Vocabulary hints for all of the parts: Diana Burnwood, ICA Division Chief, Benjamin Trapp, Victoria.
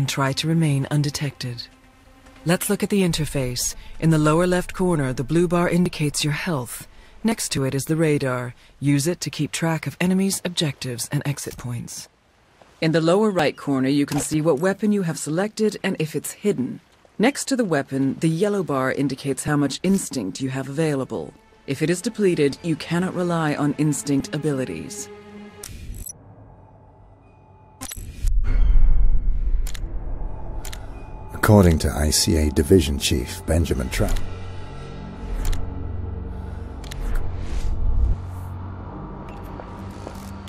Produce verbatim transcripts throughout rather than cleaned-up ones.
and try to remain undetected. Let's look at the interface. In the lower left corner, the blue bar indicates your health. Next to it is the radar. Use it to keep track of enemies, objectives, and exit points. In the lower right corner, you can see what weapon you have selected and if it's hidden. Next to the weapon, the yellow bar indicates how much instinct you have available. If it is depleted, you cannot rely on instinct abilities. According to I C A Division Chief Benjamin Trapp,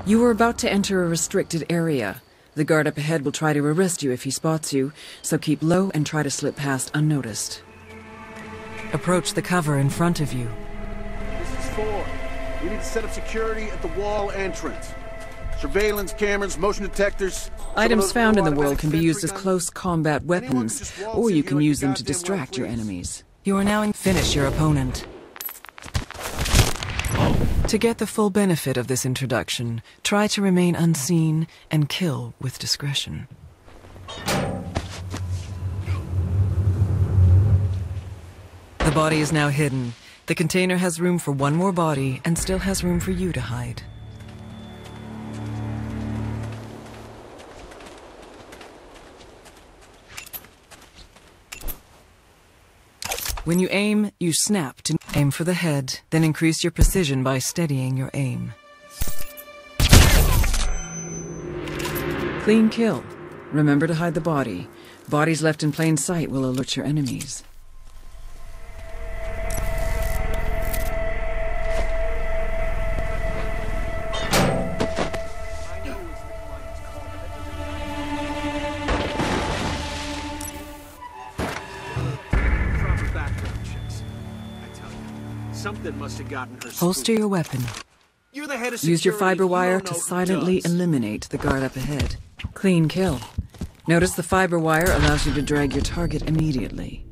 you are about to enter a restricted area. The guard up ahead will try to arrest you if he spots you, so keep low and try to slip past unnoticed. Approach the cover in front of you. This is four. We need to set up security at the wall entrance. Surveillance cameras, motion detectors. Items found in the world can be used as close combat weapons, or you can use them to distract your enemies. You are now in. Finish your opponent. To get the full benefit of this introduction, try to remain unseen and kill with discretion. The body is now hidden. The container has room for one more body and still has room for you to hide. When you aim, you snap to aim for the head, then increase your precision by steadying your aim. Clean kill. Remember to hide the body. Bodies left in plain sight will alert your enemies. Something must have gotten her. Holster your weapon. You're the head of security. Use your fiber wire to silently eliminate the guard up ahead. Clean kill. Notice the fiber wire allows you to drag your target immediately.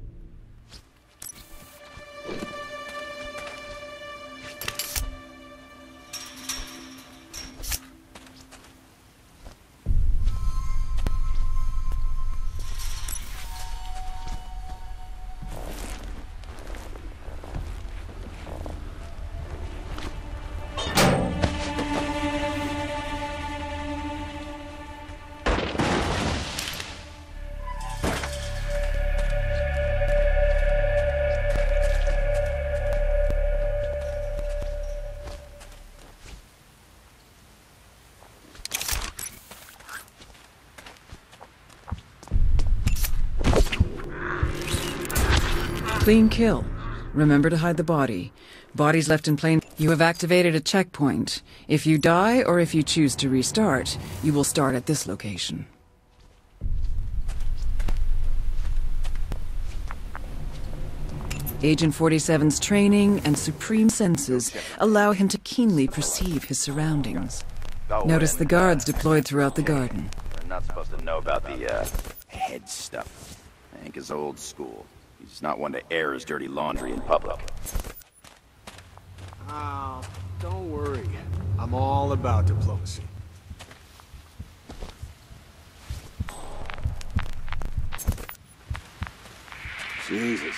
Clean kill. Remember to hide the body. Bodies left in plain. You have activated a checkpoint. If you die or if you choose to restart, you will start at this location. Agent forty-seven's training and supreme senses allow him to keenly perceive his surroundings. Notice the guards deployed throughout the garden. We're not supposed to know about the uh, head stuff. Hank is old school. He's not one to air his dirty laundry in public. Oh, don't worry. I'm all about diplomacy. Jesus.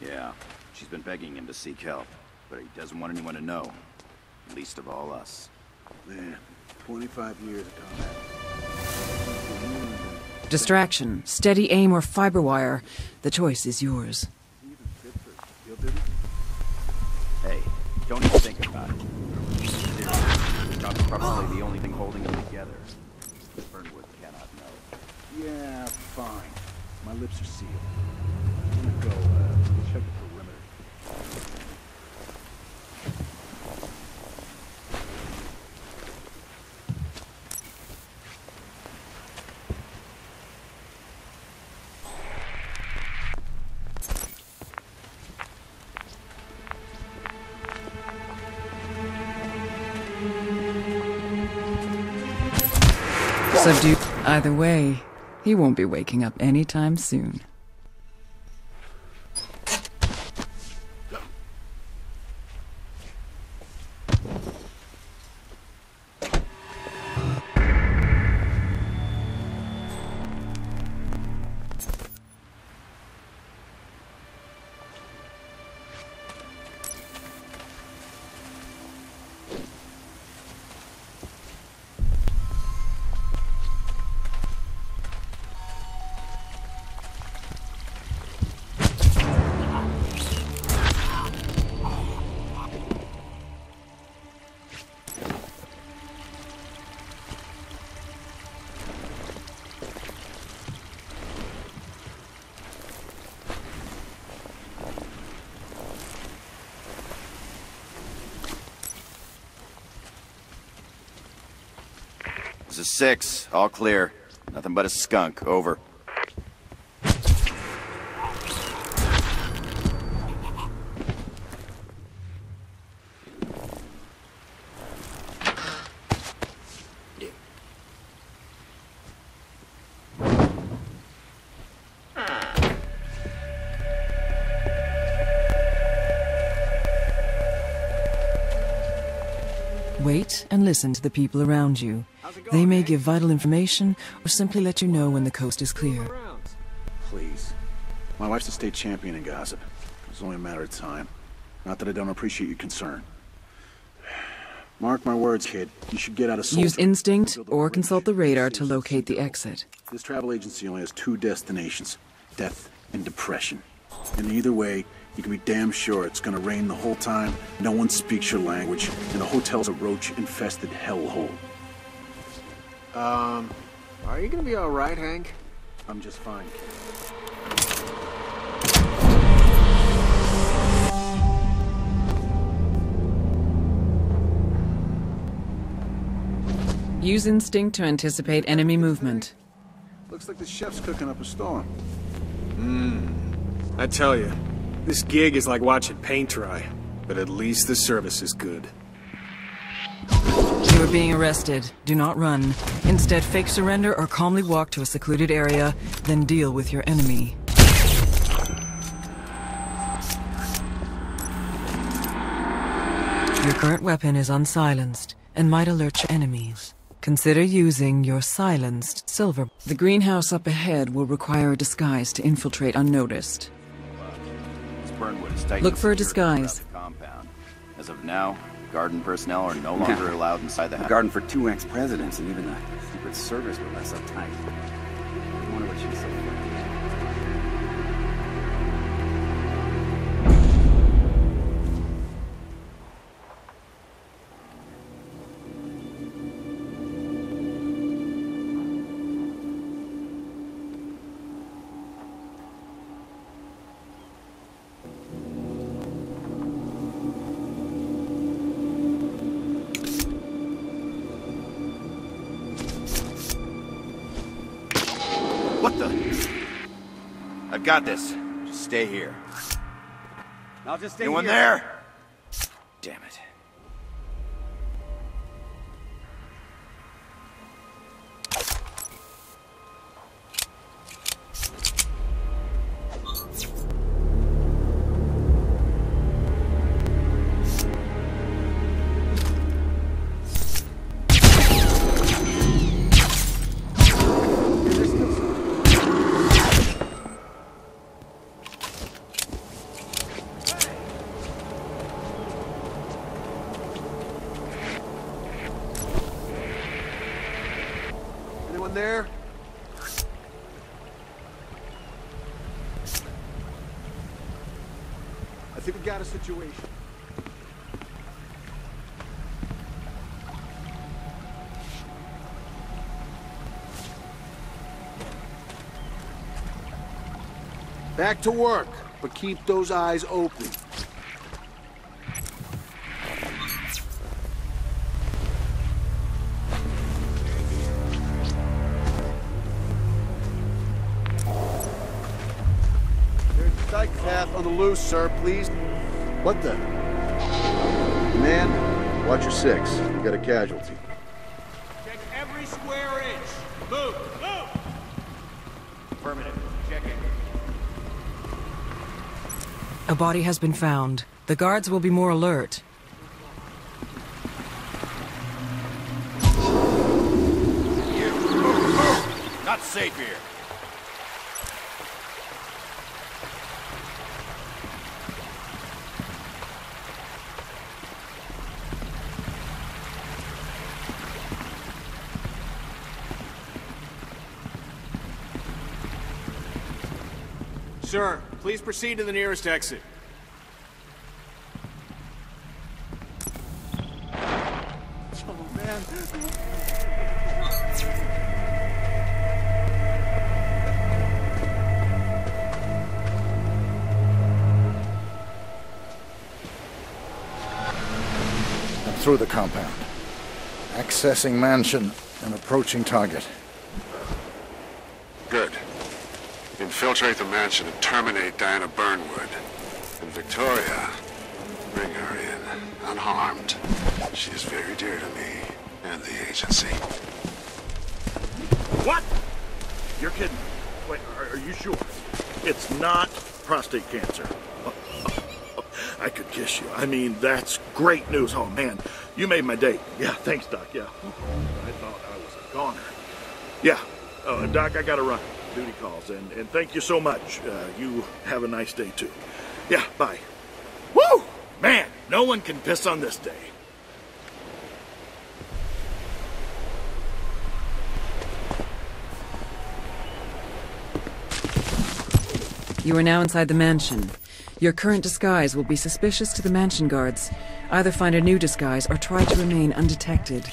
Yeah, she's been begging him to seek help, but he doesn't want anyone to know. Least of all us. Man, twenty-five years of combat. Distraction, steady aim, or fiber wire. The choice is yours. Hey, don't even think about it. That's probably the only thing holding them together. Burnwood cannot know. Yeah, fine. My lips are sealed. I'm gonna go uh, check the perimeter. Subdue. Either way, he won't be waking up anytime soon. is six. All clear. Nothing but a skunk. Over. Wait and listen to the people around you. They may give vital information or simply let you know when the coast is clear. Please. My wife's a state champion in gossip. It's only a matter of time. Not that I don't appreciate your concern. Mark my words, kid. You should get out of soldier. Use instinct or consult the radar to locate the exit. This travel agency only has two destinations, death and depression. And either way, you can be damn sure it's gonna rain the whole time, no one speaks your language, and the hotel's a roach-infested hellhole. Um, are you gonna be alright, Hank? I'm just fine. Use instinct to anticipate enemy movement. Looks like the chef's cooking up a storm. Mmm. I tell you, this gig is like watching paint dry, but at least the service is good. You are being arrested. Do not run. Instead, fake surrender or calmly walk to a secluded area, then deal with your enemy. Your current weapon is unsilenced and might alert your enemies. Consider using your silenced silver. The greenhouse up ahead will require a disguise to infiltrate unnoticed. Look for a disguise. As of now, garden personnel are no longer no. allowed inside the house. Garden for two ex-presidents, and even the Secret Service were less uptight. I wonder what she said. I've got this. Just stay here. I'll just stay Anyone here. Anyone there? Damn it. There. I think we got a situation. Back to work, but keep those eyes open. On the loose, sir, please. What the? Man, watch your six. You got a casualty. Check every square inch. Move, move! Affirmative. Check it. A body has been found. The guards will be more alert. You. Move, move! Not safe here. Sir, please proceed to the nearest exit. Oh, man. I'm through the compound. Accessing mansion. an approaching target. Good. Infiltrate the mansion and terminate Diana Burnwood. And Victoria, bring her in, unharmed. She is very dear to me and the agency. What? You're kidding me. Wait, are, are you sure? It's not prostate cancer. I could kiss you. I mean, that's great news. Oh, man, you made my day. Yeah, thanks, Doc. Yeah. I thought I was a goner. Yeah. Uh, Doc, I gotta run. Duty calls. And, and thank you so much. Uh, you have a nice day, too. Yeah, bye. Woo! Man, no one can piss on this day. You are now inside the mansion. Your current disguise will be suspicious to the mansion guards. Either find a new disguise or try to remain undetected.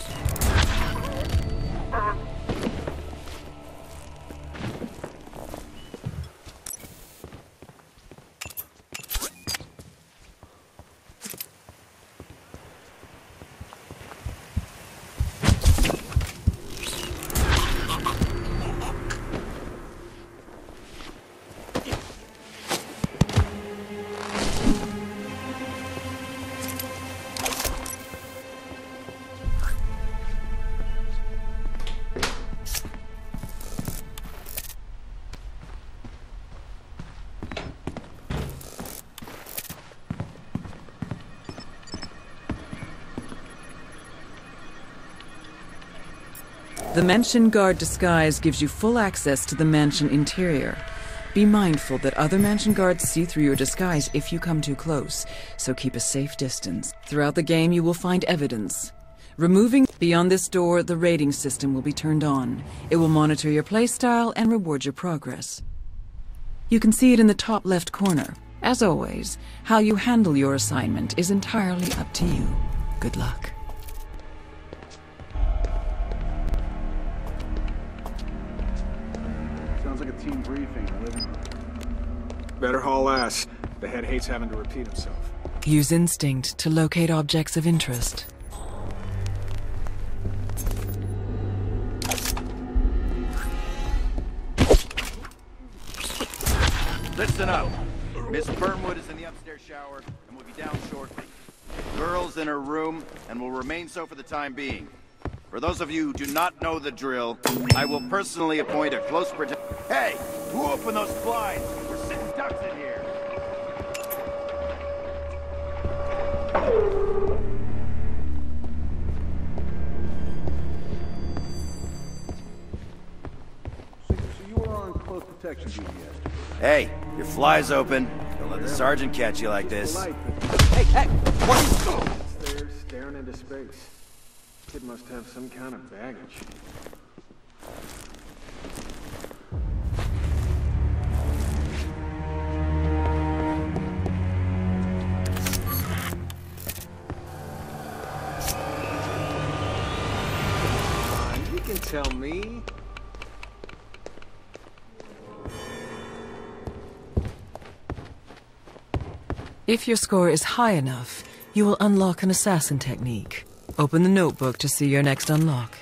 The mansion guard disguise gives you full access to the mansion interior. Be mindful that other mansion guards see through your disguise if you come too close, so keep a safe distance. Throughout the game, you will find evidence. Removing beyond this door, the rating system will be turned on. It will monitor your playstyle and reward your progress. You can see it in the top left corner. As always, how you handle your assignment is entirely up to you. Good luck. Sounds like a team briefing in the living room. Better haul ass. The head hates having to repeat himself. Use instinct to locate objects of interest. Listen up. Miss Burnwood is in the upstairs shower and will be down shortly. The girl's in her room and will remain so for the time being. For those of you who do not know the drill, I will personally appoint a close protector. Hey! Who opened those blinds? We're sitting ducks in here! So, so you were on close protection duty yesterday. Hey, your fly's open. Don't let the sergeant catch you like this. Hey, hey! What? Upstairs, staring into space. Kid must have some kind of baggage. Come on, you can tell me. If your score is high enough, you will unlock an assassin technique. Open the notebook to see your next unlock.